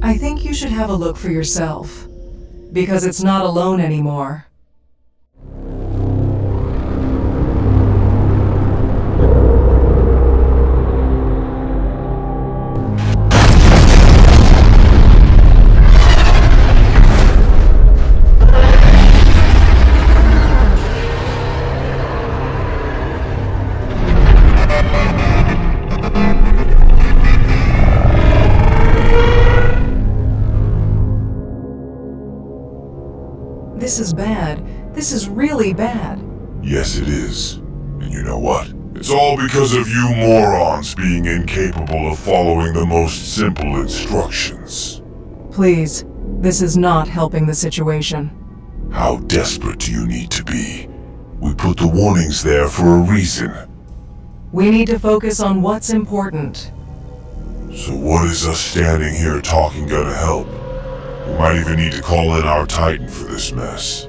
I think you should have a look for yourself, because it's not alone anymore. This is bad. This is really bad. Yes, it is. And you know what? It's all because of you morons being incapable of following the most simple instructions. Please, this is not helping the situation. How desperate do you need to be? We put the warnings there for a reason. We need to focus on what's important. So what is us standing here talking gonna help? We might even need to call in our Titan for this mess.